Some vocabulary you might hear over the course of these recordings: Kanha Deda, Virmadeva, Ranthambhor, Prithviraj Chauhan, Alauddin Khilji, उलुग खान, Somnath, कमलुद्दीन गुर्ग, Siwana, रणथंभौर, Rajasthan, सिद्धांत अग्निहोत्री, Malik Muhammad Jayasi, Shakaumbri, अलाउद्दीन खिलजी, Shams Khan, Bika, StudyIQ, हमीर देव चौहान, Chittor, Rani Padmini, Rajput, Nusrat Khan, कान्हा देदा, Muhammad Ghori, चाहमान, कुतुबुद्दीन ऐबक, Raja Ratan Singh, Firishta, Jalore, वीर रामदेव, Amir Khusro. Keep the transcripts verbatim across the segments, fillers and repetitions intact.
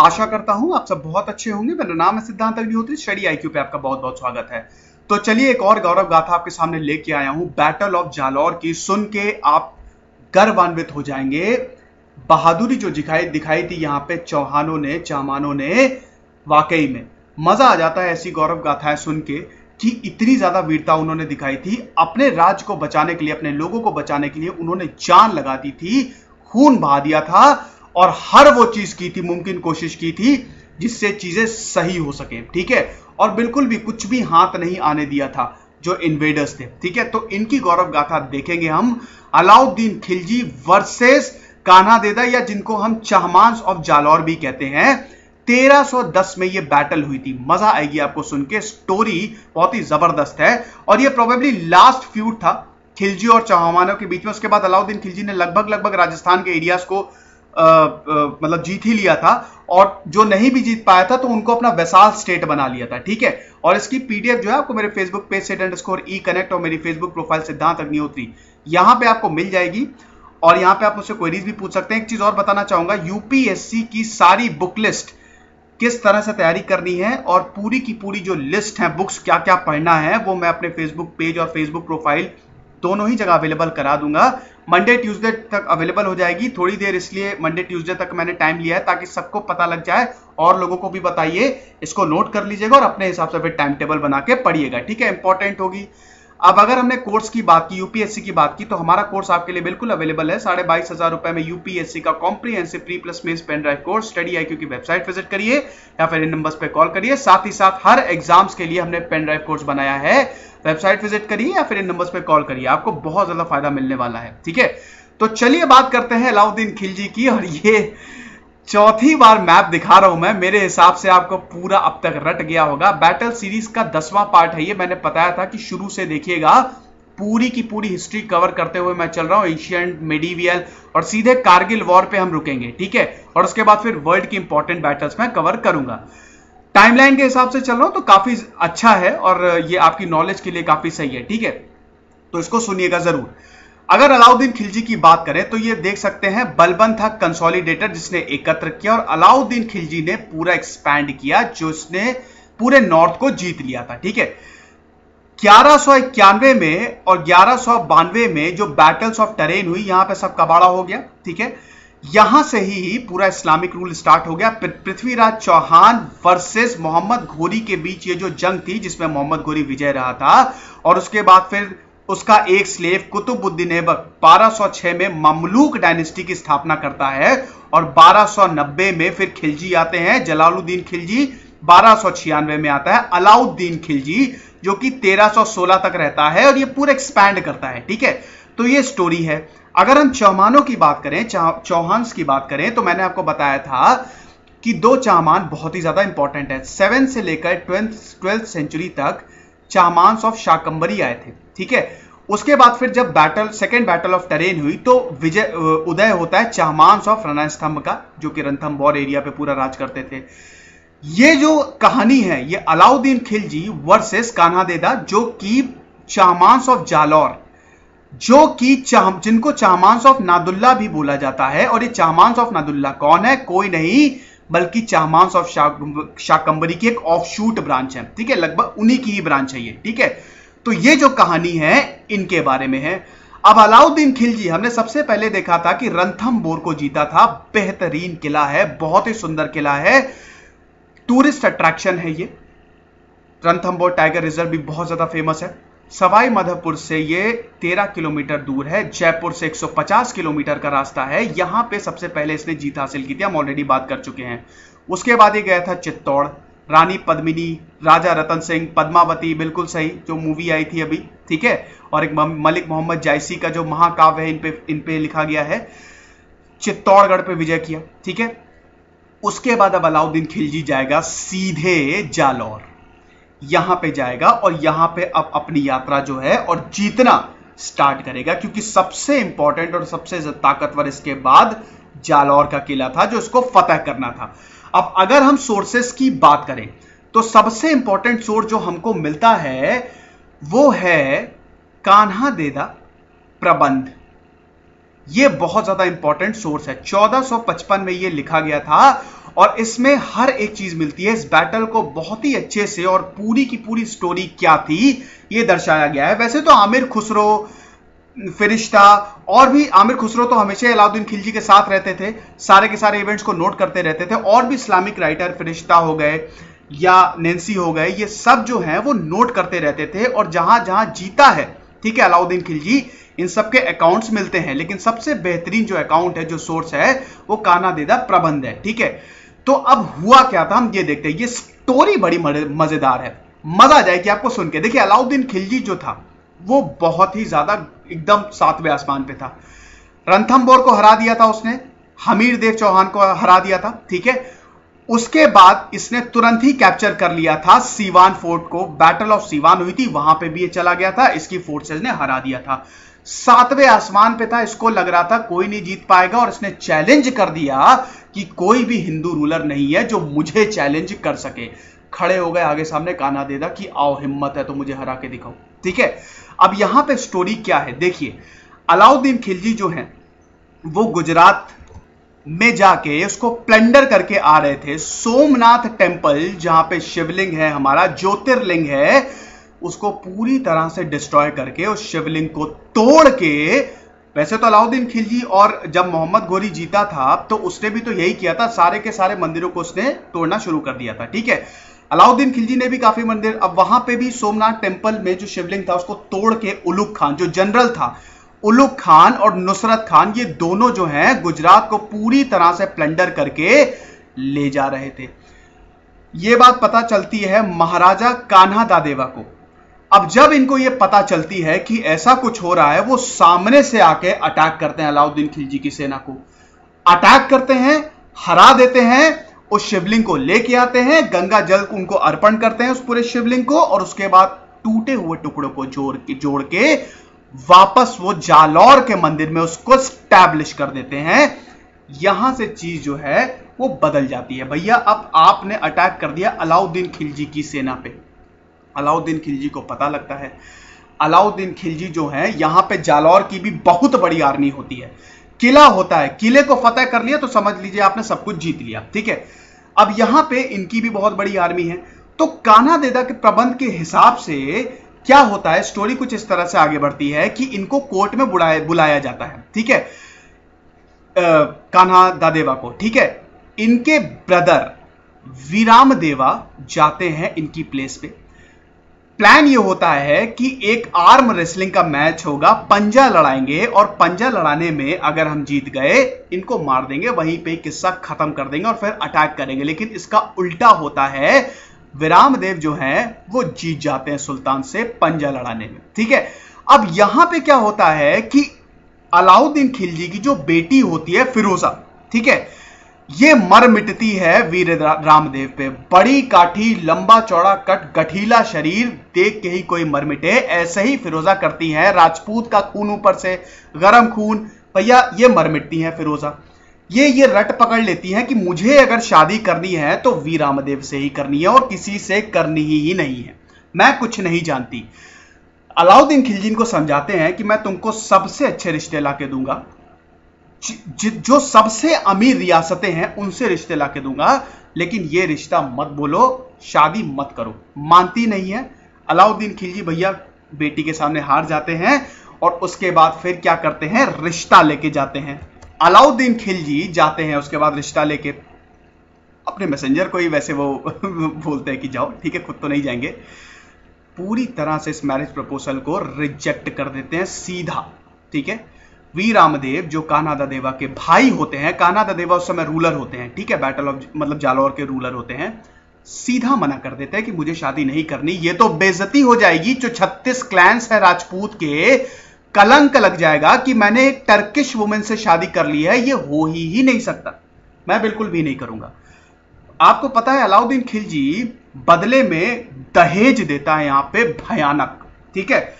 आशा करता हूं आप सब बहुत अच्छे होंगे। मेरा नाम है सिद्धांत अग्निहोत्री, स्टडी आईक्यू पे आपका बहुत बहुत स्वागत है। तो चलिए एक और गौरव गाथा आपके सामने लेके आया हूं, बैटल ऑफ जालौर की। सुन के आप गर्वान्वित हो जाएंगे। बहादुरी जो दिखाई दिखाई थी यहाँ पे चौहानों ने, चाहमानों ने, वाकई में मजा आ जाता है ऐसी गौरव गाथाएं सुन के कि इतनी ज्यादा वीरता उन्होंने दिखाई थी। अपने राज्य को बचाने के लिए, अपने लोगों को बचाने के लिए उन्होंने जान लगा दी थी, खून बहा दिया था और हर वो चीज की थी, मुमकिन कोशिश की थी जिससे चीजें सही हो सके। ठीक है, और बिल्कुल भी कुछ भी हाथ नहीं आने दिया था जो इन्वेडर्स थे। ठीक है, तो इनकी गौरव गाथा देखेंगे हम। अलाउद्दीन खिलजी वर्सेस कान्हा देदा, या जिनको हम चाहमांस ऑफ जालौर भी कहते हैं। तेरह सौ दस में ये बैटल हुई थी। मजा आएगी आपको सुन के, स्टोरी बहुत ही जबरदस्त है। और ये प्रोबेबली लास्ट फ्यूड था खिलजी और चौहानों के बीच में। उसके बाद अलाउद्दीन खिलजी ने लगभग लगभग राजस्थान के एरियाज को मतलब जीत ही लिया था, और जो नहीं भी जीत पाया था तो उनको अपना वैसाल स्टेट बना लिया था। ठीक है, और इसकी पीडीएफ जो है आपको मेरे फेसबुक पेज से अंडरस्कोर ई कनेक्ट और मेरी फेसबुक प्रोफाइल सिद्धांत अग्निहोत्री यहां पे आपको मिल जाएगी। और यहां पे आप मुझसे क्वेरीज भी पूछ सकते हैं। एक चीज और बताना चाहूंगा, यूपीएससी की सारी बुक लिस्ट किस तरह से तैयारी करनी है और पूरी की पूरी जो लिस्ट है बुक्स, क्या क्या पढ़ना है, वो मैं अपने फेसबुक पेज और फेसबुक प्रोफाइल दोनों ही जगह अवेलेबल करा दूंगा। मंडे ट्यूसडे तक अवेलेबल हो जाएगी। थोड़ी देर इसलिए मंडे ट्यूसडे तक मैंने टाइम लिया है ताकि सबको पता लग जाए, और लोगों को भी बताइए। इसको नोट कर लीजिएगा और अपने हिसाब से फिर टाइम टेबल बना के पढ़िएगा। ठीक है, इंपॉर्टेंट होगी। अब अगर हमने कोर्स की बात की, यूपीएससी की बात की, तो हमारा कोर्स आपके लिए बिल्कुल अवेलेबल है। साढ़े बाईस हजार रुपए में यूपीएससी का comprehensive pre plus mains pen drive course. Study IQ की वेबसाइट विजिट करिए या फिर इन नंबर्स पे कॉल करिए। साथ ही साथ हर एग्जाम्स के लिए हमने पेन ड्राइव कोर्स बनाया है। वेबसाइट विजिट करिए या फिर इन नंबर्स पे कॉल करिए, आपको बहुत ज्यादा फायदा मिलने वाला है। ठीक है, तो चलिए बात करते हैं अलाउद्दीन खिलजी की। और ये चौथी बार मैप दिखा रहा हूं मैं, मेरे हिसाब से आपको पूरा अब तक रट गया होगा। बैटल सीरीज का दसवां पार्ट है ये। मैंने बताया था कि शुरू से देखिएगा, पूरी की पूरी हिस्ट्री कवर करते हुए मैं चल रहा हूं, एंशिएंट, मेडिवियल, और सीधे कारगिल वॉर पे हम रुकेंगे। ठीक है, और उसके बाद फिर वर्ल्ड की इंपॉर्टेंट बैटल्स मैं कवर करूंगा। टाइमलाइन के हिसाब से चल रहा हूं तो काफी अच्छा है, और ये आपकी नॉलेज के लिए काफी सही है। ठीक है, तो इसको सुनिएगा जरूर। अगर अलाउद्दीन खिलजी की बात करें तो ये देख सकते हैं, बलबन था कंसोलिडेटर जिसने एकत्र किया, और अलाउद्दीन खिलजी ने पूरा एक्सपैंड किया जो इसने पूरे नॉर्थ को जीत लिया था। ठीक है, ग्यारह सौ इक्यानवे में और ग्यारह सौ बानवे में जो बैटल्स ऑफ टेरेन हुई, यहां पे सब कबाड़ा हो गया। ठीक है, यहां से ही पूरा इस्लामिक रूल स्टार्ट हो गया। पृथ्वीराज चौहान वर्सेस मोहम्मद घोरी के बीच ये जो जंग थी, जिसमें मोहम्मद घोरी विजय रहा था, और उसके बाद फिर उसका एक स्लेव कुतुबुद्दीन ऐबक बारह सौ छह में ममलूक डायनेस्टी की स्थापना करता है, और बारह सौ नब्बे में फिर खिलजी आते हैं। जलालुद्दीन खिलजी बारह सौ छियानवे में आता है। अलाउद्दीन खिलजी जो कि तेरह सौ सोलह तक रहता है, और ये पूरा एक्सपैंड करता है। ठीक है, तो ये स्टोरी है। अगर हम चौहानों की बात करें, चौहान्स की बात करें, तो मैंने आपको बताया था कि दो चाहमान बहुत ही ज्यादा इंपॉर्टेंट है। सेवन से लेकर ट्वेल्थ सेंचुरी तक चाहमांस ऑफ शाकंबरी आए थे। ठीक है, उसके बाद फिर जब battle second battle of Tarain हुई तो विजय उदय होता है चाहमांस ऑफ रणस्थंभ का, जो कि रणथंभौर एरिया पे पूरा राज करते थे। ये जो कहानी है ये अलाउद्दीन खिलजी वर्सेस कान्हा देदा, जो कि चाहमांस ऑफ जालौर, जो कि चाह जिनको चाहमांस ऑफ नादुल्ला भी बोला जाता है। और ये चाहमांस ऑफ नादुल्ला कौन है? कोई नहीं बल्कि चाहमांस ऑफ शाकंबरी की एक ऑफशूट ब्रांच है। ठीक है, लगभग उन्हीं की ही ब्रांच है ये। ठीक है, तो ये जो कहानी है इनके बारे में है। अब अलाउद्दीन खिलजी हमने सबसे पहले देखा था कि रणथंभौर को जीता था। बेहतरीन किला है, बहुत ही सुंदर किला है, टूरिस्ट अट्रैक्शन है ये। रणथंभौर टाइगर रिजर्व भी बहुत ज्यादा फेमस है। सवाई माधोपुर से ये तेरह किलोमीटर दूर है। जयपुर से एक सौ पचास किलोमीटर का रास्ता है। यहां पे सबसे पहले इसने जीत हासिल की थी, हम ऑलरेडी बात कर चुके हैं। उसके बाद ये गया था चित्तौड़, रानी पद्मिनी, राजा रतन सिंह, पद्मावती, बिल्कुल सही, जो मूवी आई थी अभी। ठीक है, और एक मलिक मोहम्मद जायसी का जो महाकाव्य है इन पे इन पे लिखा गया है। चित्तौड़गढ़ पे विजय किया। ठीक है, उसके बाद अब अलाउद्दीन खिलजी जाएगा सीधे जालौर, यहां पे जाएगा और यहां पे अब अपनी यात्रा जो है और जीतना स्टार्ट करेगा, क्योंकि सबसे इंपॉर्टेंट और सबसे ताकतवर इसके बाद जालौर का किला था जो इसको फतेह करना था। अब अगर हम सोर्सेस की बात करें तो सबसे इंपॉर्टेंट सोर्स जो हमको मिलता है वो है कान्हा देदा प्रबंध। ये बहुत ज्यादा इंपॉर्टेंट सोर्स है। चौदह सौ पचपन में ये लिखा गया था और इसमें हर एक चीज मिलती है। इस बैटल को बहुत ही अच्छे से और पूरी की पूरी स्टोरी क्या थी ये दर्शाया गया है। वैसे तो आमिर खुसरो, फिरिश्ता और भी, आमिर खुसरो तो हमेशा अलाउद्दीन खिलजी के साथ रहते थे, सारे के सारे इवेंट्स को नोट करते रहते थे, और भी इस्लामिक राइटर फिरिश्ता हो गए या नेंसी हो गए, ये सब जो है वो नोट करते रहते थे। और जहां जहां जीता है, ठीक है, अलाउद्दीन खिलजी, इन सबके अकाउंट्स मिलते हैं, लेकिन सबसे बेहतरीन जो अकाउंट है, जो सोर्स है, वो कान्हा देदा प्रबंध है। ठीक है, तो अब हुआ क्या था हम ये देखते हैं। ये स्टोरी बड़ी मजेदार है, मजा आ जाएगी आपको सुन के। देखिए, अलाउद्दीन खिलजी जो था वो बहुत ही ज्यादा एकदम सातवें आसमान पे था। रणथंभोर को हरा दिया था उसने, हमीर देव चौहान को हरा दिया था, ठीक है। उसके बाद इसने तुरंत ही कैप्चर कर लिया था सीवान फोर्ट को, बैटल ऑफ सीवान हुई थी, वहां पे भी ये चला गया था, इसकी फोर्सेस ने हरा दिया था। सातवें आसमान पे था, इसको लग रहा था कोई नहीं जीत पाएगा, और इसने चैलेंज कर दिया कि कोई भी हिंदू रूलर नहीं है जो मुझे चैलेंज कर सके। खड़े हो गए आगे सामने कान्हा देदा कि आओ, हिम्मत है तो मुझे हरा के दिखाओ, ठीक है। अब यहां पे स्टोरी क्या है, देखिए, अलाउद्दीन खिलजी जो है वो गुजरात में जाके उसको प्लेंडर करके आ रहे थे। सोमनाथ टेम्पल, जहां पे शिवलिंग है, हमारा ज्योतिर्लिंग है, उसको पूरी तरह से डिस्ट्रॉय करके, उस शिवलिंग को तोड़ के, वैसे तो अलाउद्दीन खिलजी और जब मोहम्मद घोरी जीता था तो उसने भी तो यही किया था, सारे के सारे मंदिरों को उसने तोड़ना शुरू कर दिया था, ठीक है। अलाउद्दीन खिलजी ने भी काफी मंदिर, अब वहां पे भी सोमनाथ टेम्पल में जो शिवलिंग था उसको तोड़ के उलुग खान जो जनरल था, उलुग खान और नुसरत खान, ये दोनों जो हैं गुजरात को पूरी तरह से प्लंडर करके ले जा रहे थे। ये बात पता चलती है महाराजा कान्हा दादेवा को। अब जब इनको ये पता चलती है कि ऐसा कुछ हो रहा है, वो सामने से आके अटैक करते हैं, अलाउद्दीन खिलजी की सेना को अटैक करते हैं, हरा देते हैं, उस शिवलिंग को लेके आते हैं, गंगा जल को उनको अर्पण करते हैं उस पूरे शिवलिंग को, और उसके बाद टूटे हुए टुकड़ों को जोड़ के जोड़ के वापस वो जालौर के मंदिर में उसको स्टैब्लिश कर देते हैं। यहां से चीज जो है वो बदल जाती है। भैया, अब आपने अटैक कर दिया अलाउद्दीन खिलजी की सेना पे। अलाउद्दीन खिलजी को पता लगता है, अलाउद्दीन खिलजी जो है, यहां पे जालौर की भी बहुत बड़ी आर्मी होती है, किला होता है, किले को फतेह कर लिया तो समझ लीजिए आपने सब कुछ जीत लिया, ठीक है। अब यहां पे इनकी भी बहुत बड़ी आर्मी है, तो कान्हा देदा के प्रबंध के हिसाब से क्या होता है, स्टोरी कुछ इस तरह से आगे बढ़ती है कि इनको कोर्ट में बुलाया बुलाया जाता है, ठीक है, कान्हा दादेवा को, ठीक है। इनके ब्रदर वीरामदेवा जाते हैं इनकी प्लेस पे। प्लान ये होता है कि एक आर्म रेसलिंग का मैच होगा, पंजा लड़ाएंगे, और पंजा लड़ाने में अगर हम जीत गए इनको मार देंगे, वहीं पे किस्सा खत्म कर देंगे और फिर अटैक करेंगे। लेकिन इसका उल्टा होता है, विरामदेव जो है वो जीत जाते हैं सुल्तान से पंजा लड़ाने में, ठीक है। अब यहां पे क्या होता है कि अलाउद्दीन खिलजी की जो बेटी होती है फिरोजा, ठीक है, ये मर मिटती है वीर रामदेव पे। बड़ी काठी, लंबा चौड़ा कट, गठीला शरीर, देख के ही कोई मर मिटे, ऐसे ही फिरोजा करती है। राजपूत का खून ऊपर से, गरम खून, भैया ये मर मिटती है फिरोजा। ये ये रट पकड़ लेती है कि मुझे अगर शादी करनी है तो वीर रामदेव से ही करनी है और किसी से करनी ही नहीं है, मैं कुछ नहीं जानती। अलाउद्दीन खिलजी को समझाते हैं कि मैं तुमको सबसे अच्छे रिश्ते ला के दूंगा, जो सबसे अमीर रियासतें हैं उनसे रिश्ते ला के दूंगा, लेकिन ये रिश्ता मत बोलो, शादी मत करो। मानती नहीं है। अलाउद्दीन खिलजी भैया बेटी के सामने हार जाते हैं और उसके बाद फिर क्या करते हैं, रिश्ता लेके जाते हैं। अलाउद्दीन खिलजी जाते हैं उसके बाद रिश्ता लेके, अपने मैसेंजर को ही वैसे वो बोलते हैं कि जाओ, ठीक है, खुद तो नहीं जाएंगे। पूरी तरह से इस मैरिज प्रपोजल को रिजेक्ट कर देते हैं सीधा, ठीक है। वीर रामदेव जो कान्हा दादेवा के भाई होते हैं, कान्हा दादेवा उस समय रूलर होते हैं, ठीक है, बैटल ऑफ मतलब जालौर के रूलर होते हैं, सीधा मना कर देते हैं कि मुझे शादी नहीं करनी, ये तो बेइज्जती हो जाएगी, जो छत्तीस क्लैंस है राजपूत के, कलंक लग जाएगा कि मैंने एक टर्किश वुमेन से शादी कर ली है, ये हो ही, ही नहीं सकता, मैं बिल्कुल भी नहीं करूंगा। आपको पता है अलाउद्दीन खिलजी बदले में दहेज देता है यहां पर भयानक, ठीक है।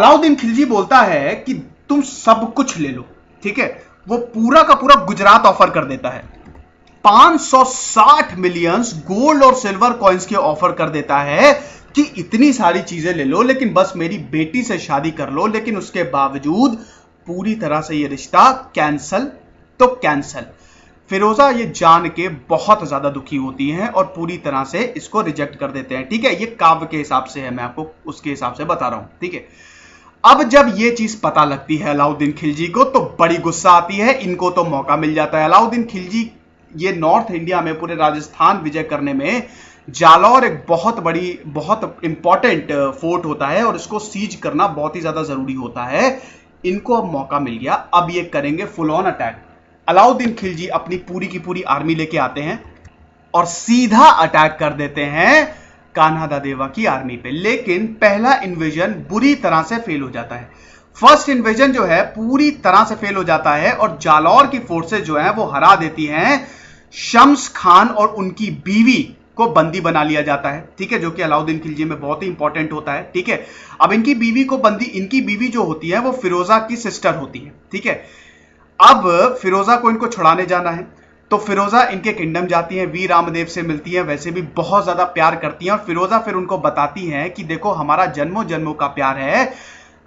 अलाउद्दीन खिलजी बोलता है कि तुम सब कुछ ले लो, ठीक है, वो पूरा का पूरा गुजरात ऑफर कर देता है, पाँच सौ साठ मिलियन गोल्ड और सिल्वर कॉइन्स के ऑफर कर देता है कि इतनी सारी चीजें ले लो, लेकिन बस मेरी बेटी से शादी कर लो। लेकिन उसके बावजूद पूरी तरह से ये रिश्ता कैंसल तो कैंसल। फिरोजा ये जान के बहुत ज्यादा दुखी होती हैं और पूरी तरह से इसको रिजेक्ट कर देते हैं। ठीक है, ये काव्य के हिसाब से है, मैं आपको उसके हिसाब से बता रहा हूं। ठीक है, अब जब ये चीज पता लगती है अलाउद्दीन खिलजी को तो बड़ी गुस्सा आती है, इनको तो मौका मिल जाता है। अलाउद्दीन खिलजी ये नॉर्थ इंडिया में पूरे राजस्थान विजय करने में जालौर एक बहुत बड़ी बहुत इंपॉर्टेंट फोर्ट होता है और इसको सीज करना बहुत ही ज्यादा जरूरी होता है। इनको अब मौका मिल गया, अब ये करेंगे full on attack. अलाउद्दीन खिलजी अपनी पूरी की पूरी आर्मी लेके आते हैं और सीधा अटैक कर देते हैं कान्हादा देवा की आर्मी पे। लेकिन पहला इन्वेजन बुरी तरह से फेल हो जाता है। फर्स्ट इन्वेजन जो है पूरी तरह से फेल हो जाता है और जालौर की फोर्सेस जो है वो हरा देती हैं। शम्स खान और उनकी बीवी को बंदी बना लिया जाता है, ठीक है, जो कि अलाउद्दीन खिलजी में बहुत ही इंपॉर्टेंट होता है। ठीक है, अब इनकी बीवी को बंदी, इनकी बीवी जो होती है वो फिरोजा की सिस्टर होती है। ठीक है, अब फिरोजा को इनको छुड़ाने जाना है तो फिरोजा इनके किंगडम जाती है, वी रामदेव से मिलती है, वैसे भी बहुत ज्यादा प्यार करती है। और फिरोजा फिर उनको बताती है कि देखो हमारा जन्मों जन्मों का प्यार है,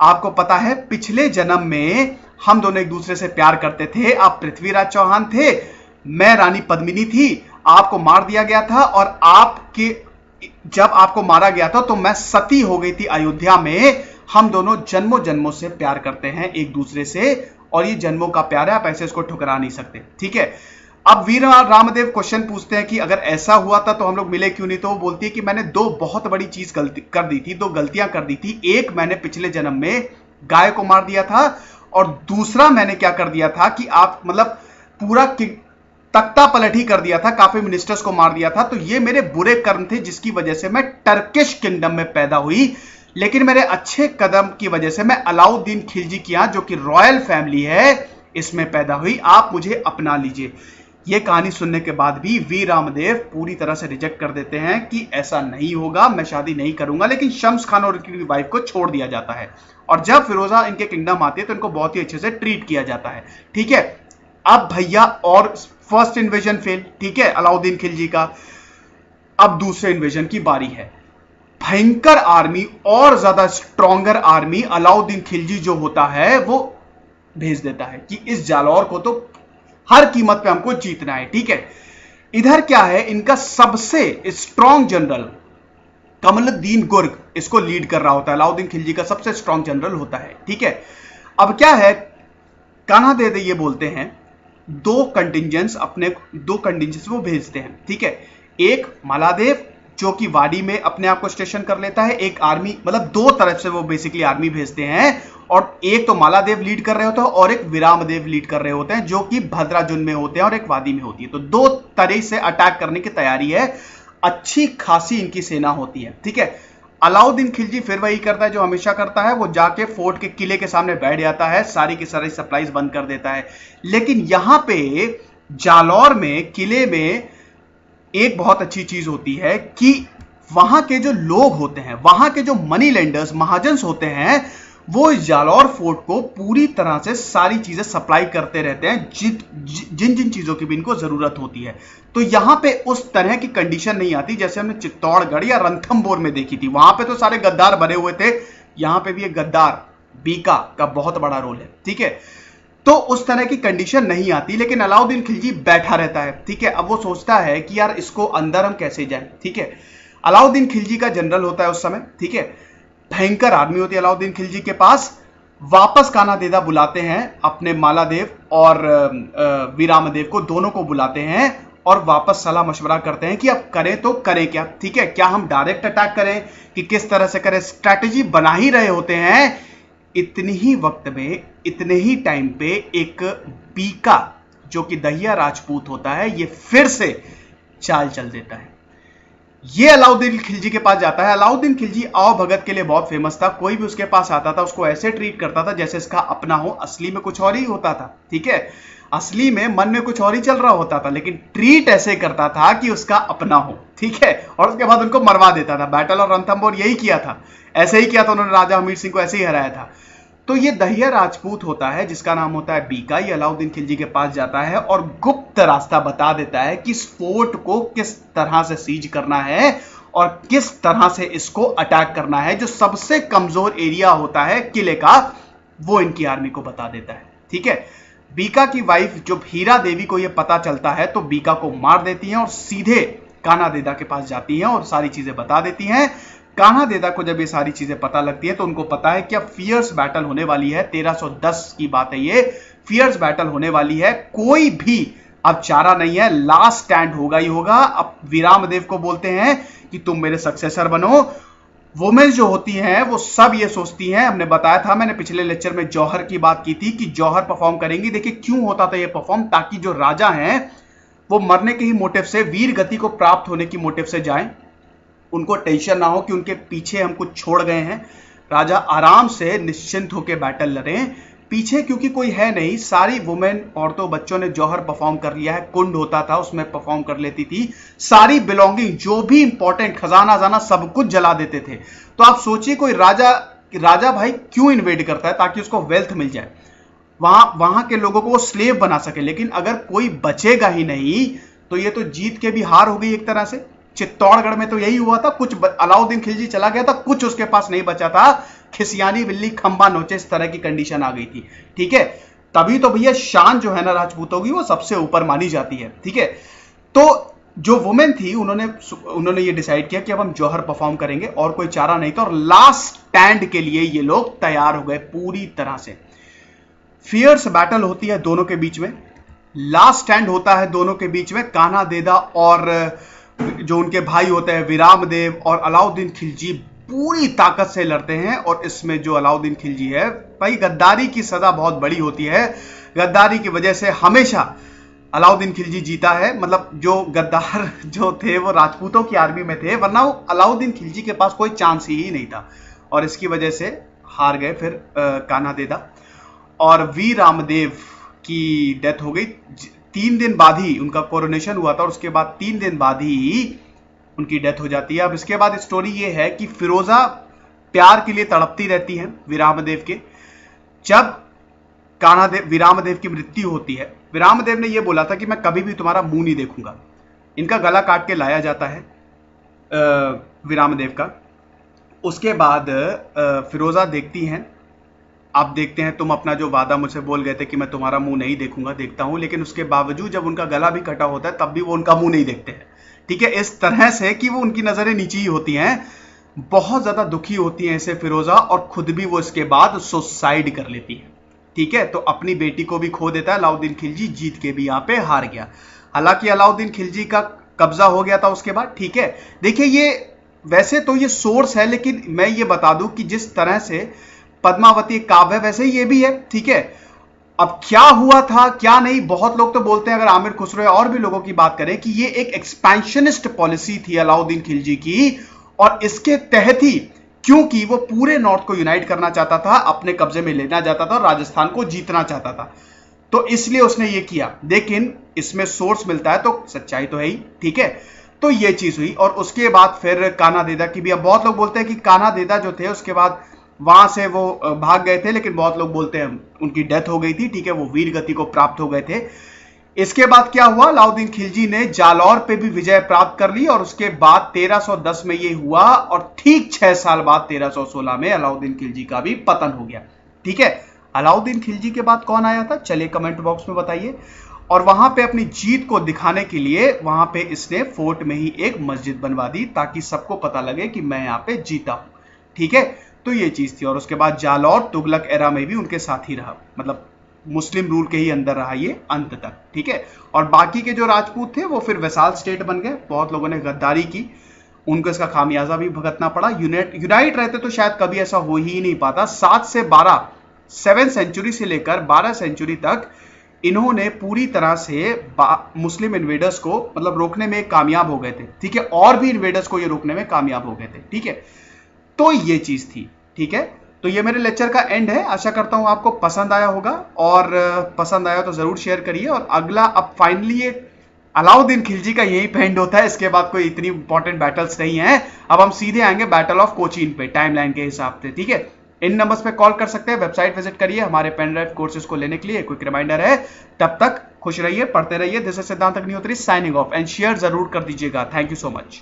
आपको पता है पिछले जन्म में हम दोनों एक दूसरे से प्यार करते थे, आप पृथ्वीराज चौहान थे, मैं रानी पद्मिनी थी, आपको मार दिया गया था और आपके जब आपको मारा गया था तो मैं सती हो गई थी अयोध्या में, हम दोनों जन्मों जन्मों से प्यार करते हैं एक दूसरे से और ये जन्मों का प्यार है, आप ऐसे इसको ठुकरा नहीं सकते। ठीक है, अब वीर रामदेव क्वेश्चन पूछते हैं कि अगर ऐसा हुआ था तो हम लोग मिले क्यों नहीं, तो वो बोलती है कि मैंने दो बहुत बड़ी चीज गलती कर दी थी, दो गलतियां कर दी थी, एक मैंने पिछले जन्म में गाय को मार दिया था और दूसरा मैंने क्या कर दिया था कि आप मतलब पूरा तख्ता पलट ही कर दिया था, काफी मिनिस्टर्स को मार दिया था, तो ये मेरे बुरे कर्म थे जिसकी वजह से मैं टर्किश किंगडम में पैदा हुई, लेकिन मेरे अच्छे कदम की वजह से मैं अलाउद्दीन खिलजी की यहाँ जो कि रॉयल फैमिली है इसमें पैदा हुई, आप मुझे अपना लीजिए। ये कहानी सुनने के बाद भी वी रामदेव पूरी तरह से रिजेक्ट कर देते हैं कि ऐसा नहीं होगा, मैं शादी नहीं करूंगा, लेकिन शम्स खान और उनकी वाइफ को छोड़ दिया जाता है। और जब फिरोजा इनके किंगडम आती है तो इनको बहुत ही अच्छे से ट्रीट किया जाता है। ठीक है, अब भैया और फर्स्ट इन्वेजन फेल, ठीक है, अलाउद्दीन खिलजी का। अब दूसरे इन्वेजन की बारी है। भयंकर आर्मी और ज्यादा स्ट्रॉन्गर आर्मी अलाउद्दीन खिलजी जो होता है वो भेज देता है कि इस जालौर को तो हर कीमत पे हमको जीतना है। ठीक है, इधर क्या है, इनका सबसे स्ट्रॉन्ग जनरल कमलुद्दीन गुर्ग इसको लीड कर रहा होता है, अलाउद्दीन खिलजी का सबसे स्ट्रॉन्ग जनरल होता है। ठीक है, अब क्या है, कान्हा देदे ये बोलते हैं दो कंटिजेंट्स अपने दो कंटिजेंट्स वो भेजते हैं। ठीक है, एक मालदेव जो कि वाड़ी में अपने आप को स्टेशन कर लेता है, एक आर्मी, मतलब दो तरफ से वो बेसिकली आर्मी भेजते हैं और एक तो मालदेव लीड कर रहे होते हैं और एक विरामदेव लीड कर रहे होते हैं जो कि भद्राजुन में होते हैं और एक वादी में होती है। तो दो तरह से अटैक करने की तैयारी है, अच्छी खासी इनकी सेना होती है। ठीक है, अलाउद्दीन खिलजी फिर वही करता है जो हमेशा करता है, वो जाके फोर्ट के किले के सामने बैठ जाता है, सारी की सारी सप्लाईज बंद कर देता है। लेकिन यहां पे जालौर में किले में एक बहुत अच्छी चीज होती है कि वहां के जो लोग होते हैं, वहां के जो मनी लेंडर्स महाजन होते हैं, वो जालौर फोर्ट को पूरी तरह से सारी चीजें सप्लाई करते रहते हैं जिन जिन जिन चीजों की भी इनको जरूरत होती है। तो यहां पे उस तरह की कंडीशन नहीं आती जैसे हमने चित्तौड़गढ़ या रणथंभौर में देखी थी, वहां पे तो सारे गद्दार भरे हुए थे, यहां पे भी ये गद्दार बीका का बहुत बड़ा रोल है। ठीक है, तो उस तरह की कंडीशन नहीं आती, लेकिन अलाउद्दीन खिलजी बैठा रहता है। ठीक है, अब वो सोचता है कि यार इसको अंदर हम कैसे जाए। ठीक है, अलाउद्दीन खिलजी का जनरल होता है उस समय, ठीक है, भयंकर आर्मी होती है अलाउद्दीन खिलजी के पास। वापस कान्हा देदा बुलाते हैं अपने मालदेव और वीरामदेव को, दोनों को बुलाते हैं और वापस सलाह मशवरा करते हैं कि अब करें तो करें क्या। ठीक है, क्या हम डायरेक्ट अटैक करें कि किस तरह से करें, स्ट्रैटेजी बना ही रहे होते हैं। इतनी ही वक्त में, इतने ही टाइम पे एक बीका जो कि दहिया राजपूत होता है, ये फिर से चाल चल देता है, ये अलाउद्दीन खिलजी के पास जाता है। अलाउद्दीन खिलजी आओ भगत के लिए बहुत फेमस था, कोई भी उसके पास आता था उसको ऐसे ट्रीट करता था जैसे इसका अपना हो, असली में कुछ और ही होता था। ठीक है, असली में मन में कुछ और ही चल रहा होता था, लेकिन ट्रीट ऐसे करता था कि उसका अपना हो। ठीक है, और उसके बाद उनको मरवा देता था। बैटल और रणथंभौर यही किया था, ऐसे ही किया था उन्होंने, राजा हमीर सिंह को ऐसे ही हराया था। तो ये दहिया राजपूत होता है जिसका नाम होता है बीका, ये अलाउद्दीन खिलजी के पास जाता है और गुप्त रास्ता बता देता है कि इस फोर्ट को किस तरह से सीज करना है और किस तरह से इसको अटैक करना है। जो सबसे कमजोर एरिया होता है किले का, वो इनकी आर्मी को बता देता है। ठीक है, बीका की वाइफ जब हीरा देवी को यह पता चलता है तो बीका को मार देती है और सीधे कान्हा देदा के पास जाती है और सारी चीजें बता देती हैं। कान्हा देदा को जब ये सारी चीजें पता लगती है तो उनको पता है कि अब फियर्स बैटल होने वाली है। तेरह सौ दस की बात है, ये फियर्स बैटल होने वाली है, कोई भी अब चारा नहीं है, लास्ट स्टैंड होगा ही होगा। अब विरामदेव को बोलते हैं कि तुम मेरे सक्सेसर बनो। वुमेन्स जो होती हैं वो सब ये सोचती हैं, हमने बताया था, मैंने पिछले लेक्चर में जौहर की बात की थी कि जौहर परफॉर्म करेंगी। देखिए क्यों होता था ये परफॉर्म, ताकि जो राजा हैं वो मरने के ही मोटिव से, वीर गति को प्राप्त होने की मोटिव से जाएं, उनको टेंशन ना हो कि उनके पीछे हम कुछ छोड़ गए हैं। राजा आराम से निश्चिंत होकर बैटल लड़ें। पीछे क्योंकि कोई है नहीं, सारी वुमेन, औरतों, बच्चों ने जौहर परफॉर्म कर लिया है। कुंड होता था उसमें परफॉर्म कर लेती थी, सारी बिलोंगिंग जो भी इंपॉर्टेंट खजाना जाना सब कुछ जला देते थे। तो आप सोचिए कोई राजा राजा भाई क्यों इन्वेड करता है, ताकि उसको वेल्थ मिल जाए, वहां वहां के लोगों को वो स्लेव बना सके। लेकिन अगर कोई बचेगा ही नहीं तो ये तो जीत के भी हार हो गई एक तरह से। चित्तौड़गढ़ में तो यही हुआ था, कुछ अलाउद्दीन खिलजी चला गया था, कुछ उसके पास नहीं बचा था, खिसियानी बिल्ली खंबा नोचे, इस तरह की कंडीशन आ गई थी। ठीक है, तभी तो भैया शान जो है ना राजपूतों की वो सबसे ऊपर मानी जाती है। ठीक है, तो जो वुमेन थी उन्होंने उन्होंने ये डिसाइड किया कि अब हम जौहर परफॉर्म करेंगे और कोई चारा नहीं था, और लास्ट स्टैंड के लिए ये लोग तैयार हो गए पूरी तरह से। फियर्स बैटल होती है दोनों के बीच में, लास्ट स्टैंड होता है दोनों के बीच में। कान्हा देदा और जो उनके भाई होते हैं विरामदेव और अलाउद्दीन खिलजी पूरी ताकत से लड़ते हैं। और इसमें जो अलाउद्दीन खिलजी है भाई, गद्दारी की सजा बहुत बड़ी होती है, गद्दारी की वजह से हमेशा अलाउद्दीन खिलजी जीता है। मतलब जो गद्दार जो थे वो राजपूतों की आर्मी में थे, वरना वो अलाउद्दीन खिलजी के पास कोई चांस ही नहीं था, और इसकी वजह से हार गए फिर कान्हा देदा। और वी रामदेव की डेथ हो गई, तीन दिन बाद ही उनका कोरोनेशन हुआ था और उसके बाद तीन दिन बाद ही उनकी डेथ हो जाती है। अब इसके बाद स्टोरी ये है कि फिरोजा प्यार के लिए तड़पती रहती है विरामदेव के। जब कान्हा देव विरामदेव की मृत्यु होती है, विरामदेव ने यह बोला था कि मैं कभी भी तुम्हारा मुंह नहीं देखूंगा। इनका गला काट के लाया जाता है विरामदेव का। उसके बाद फिरोजा देखती हैं, आप देखते हैं तुम अपना जो वादा मुझसे बोल गए थे कि मैं तुम्हारा मुंह नहीं देखूंगा, देखता हूं। लेकिन उसके बावजूद जब उनका गला भी कटा होता है तब भी वो उनका मुंह नहीं देखते हैं। ठीक है, इस तरह से कि वो उनकी नजरें नीची ही होती हैं, बहुत ज्यादा दुखी होती हैं इसे फिरोजा, और खुद भी वो इसके बाद सुसाइड कर लेती है। ठीक है, तो अपनी बेटी को भी खो देता है अलाउद्दीन खिलजी, जीत के भी यहाँ पे हार गया। हालांकि अलाउद्दीन खिलजी का कब्जा हो गया था उसके बाद। ठीक है, देखिए ये वैसे तो ये सोर्स है, लेकिन मैं ये बता दूं कि जिस तरह से पद्मावती काव्य वैसे ये भी है। ठीक है, अब क्या हुआ था क्या नहीं, बहुत लोग तो बोलते हैं, अगर आमिर खुसरो या और भी लोगों की बात करें, कि ये एक एक्सपेंशनिस्ट पॉलिसी थी अलाउद्दीन खिलजी की, और इसके तहत ही, क्योंकि वो पूरे नॉर्थ को यूनाइट करना चाहता था, अपने कब्जे में लेना चाहता था और राजस्थान को जीतना चाहता था, तो इसलिए उसने ये किया। लेकिन इसमें सोर्स मिलता है तो सच्चाई तो है ही। ठीक है, तो ये चीज हुई। और उसके बाद फिर कान्हा देदा की भी, अब बहुत लोग बोलते हैं कि कान्हा देदा जो थे उसके बाद वहां से वो भाग गए थे, लेकिन बहुत लोग बोलते हैं उनकी डेथ हो गई थी। ठीक है, वो वीर गति को प्राप्त हो गए थे। इसके बाद क्या हुआ, अलाउद्दीन खिलजी ने जालौर पे भी विजय प्राप्त कर ली, और उसके बाद तेरह सौ दस में ये हुआ, और ठीक छह साल बाद तेरह सौ सोलह में अलाउद्दीन खिलजी का भी पतन हो गया। ठीक है, अलाउद्दीन खिलजी के बाद कौन आया था, चलिए कमेंट बॉक्स में बताइए। और वहां पे अपनी जीत को दिखाने के लिए वहां पे इसने फोर्ट में ही एक मस्जिद बनवा दी, ताकि सबको पता लगे कि मैं यहाँ पे जीता हूं। ठीक है, तो ये चीज थी। और उसके बाद जालौर तुगलक एरा में भी उनके साथ ही रहा, मतलब मुस्लिम रूल के ही अंदर रहा ये अंत तक। ठीक है, और बाकी के जो राजपूत थे वो फिर वैसाल स्टेट बन गए, बहुत लोगों ने गद्दारी की, उनको इसका खामियाजा भी भुगतना पड़ा। यूनाइट रहते तो शायद कभी ऐसा हो ही नहीं पाता। सात से बारह सेवन सेंचुरी से लेकर बारह सेंचुरी तक इन्होंने पूरी तरह से मुस्लिम इन्वेडर्स को मतलब रोकने में कामयाब हो गए थे। ठीक है, और भी इन्वेडर्स को ये रोकने में कामयाब हो गए थे। ठीक है, तो ये चीज थी। ठीक है, तो ये मेरे लेक्चर का एंड है, आशा करता हूं आपको पसंद आया होगा, और पसंद आया तो जरूर शेयर करिए। और अगला, अब फाइनली ये अलाउद्दीन खिलजी का यही पेंड होता है, इसके बाद कोई इतनी इंपॉर्टेंट बैटल्स नहीं है। अब हम सीधे आएंगे बैटल ऑफ कोचीन पे, टाइमलाइन के हिसाब से। ठीक है, इन नंबर्स पे कॉल कर सकते हैं, वेबसाइट विजिट करिए हमारे पेनड्राइव कोर्सेज को लेने के लिए। क्विक रिमाइंडर है, तब तक खुश रहिए, पढ़ते रहिए। This is सिद्धांत अग्निहोत्री signing off, and share जरूर कर दीजिएगा। Thank you so much.